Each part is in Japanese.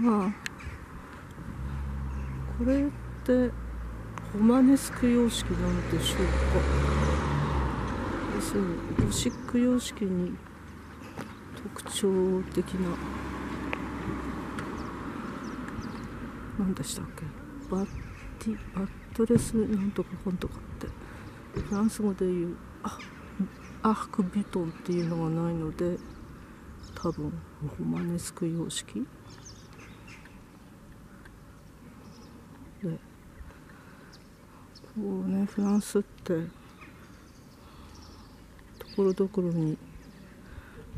まあこれってホマネスク様式なんでしょうか。要するにゴシック様式に特徴的な何でしたっけ、バットレスなんとか本とかってフランス語で言うアーク・ビュトンっていうのがないので、多分ホマネスク様式で、こうね、フランスってところどころに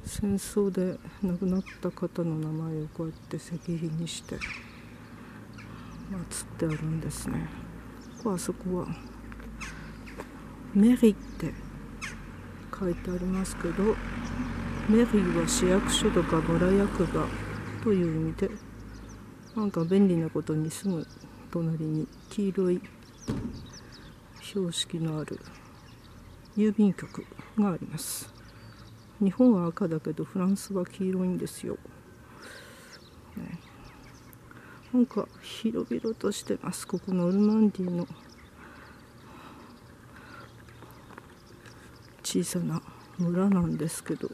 戦争で亡くなった方の名前をこうやって石碑にして祀ってあるんですね。あそこはメリって書いてありますけど、メリーは市役所とか村役場という意味で、なんか便利なことにすぐ隣に黄色い標識のある郵便局があります。日本は赤だけどフランスは黄色いんですよ、ね、なんか広々としてます。ここノルマンディーの小さな村なんですけどね。